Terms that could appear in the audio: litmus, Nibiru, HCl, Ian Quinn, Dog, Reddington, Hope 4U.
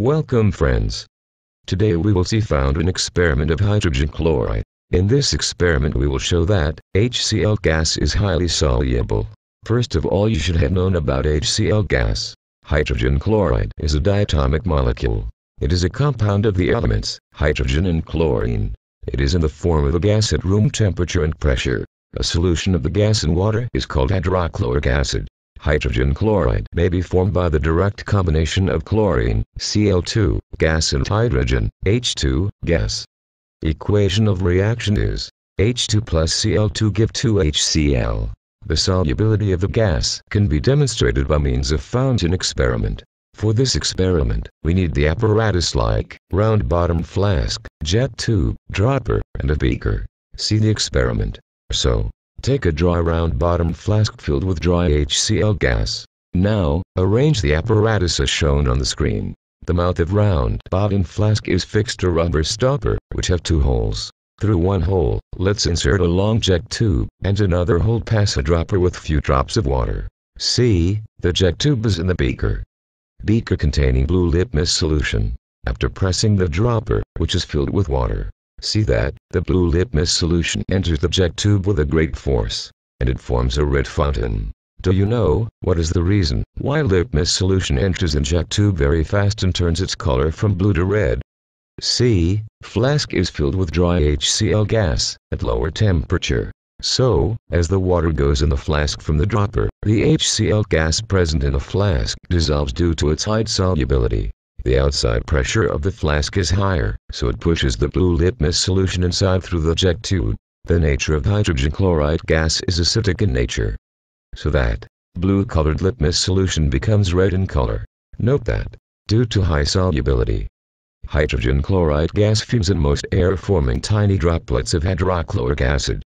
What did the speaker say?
Welcome friends. Today we will see found an experiment of hydrogen chloride. In this experiment we will show that HCl gas is highly soluble. First of all you should have known about HCl gas. Hydrogen chloride is a diatomic molecule. It is a compound of the elements, hydrogen and chlorine. It is in the form of a gas at room temperature and pressure. A solution of the gas in water is called hydrochloric acid. Hydrogen chloride may be formed by the direct combination of chlorine, Cl2, gas and hydrogen, H2, gas. Equation of reaction is H2 plus Cl2 give 2HCl. The solubility of the gas can be demonstrated by means of Fountain experiment. For this experiment, we need the apparatus like round bottom flask, jet tube, dropper, and a beaker. See the experiment. So, take a dry round bottom flask filled with dry HCl gas. Now, arrange the apparatus as shown on the screen. The mouth of round bottom flask is fixed to rubber stopper, which have two holes. Through one hole, let's insert a long jet tube, and another hole pass a dropper with few drops of water. See, the jet tube is in the beaker. Beaker containing blue litmus solution. After pressing the dropper, which is filled with water. See that, the blue litmus solution enters the jet tube with a great force, and it forms a red fountain. Do you know, what is the reason, why litmus solution enters the jet tube very fast and turns its color from blue to red? See, flask is filled with dry HCl gas, at lower temperature. So, as the water goes in the flask from the dropper, the HCl gas present in the flask dissolves due to its high solubility. The outside pressure of the flask is higher, so it pushes the blue litmus solution inside through the jet tube. The nature of hydrogen chloride gas is acidic in nature, so that blue-colored litmus solution becomes red in color. Note that, due to high solubility, hydrogen chloride gas fumes in most air, forming tiny droplets of hydrochloric acid.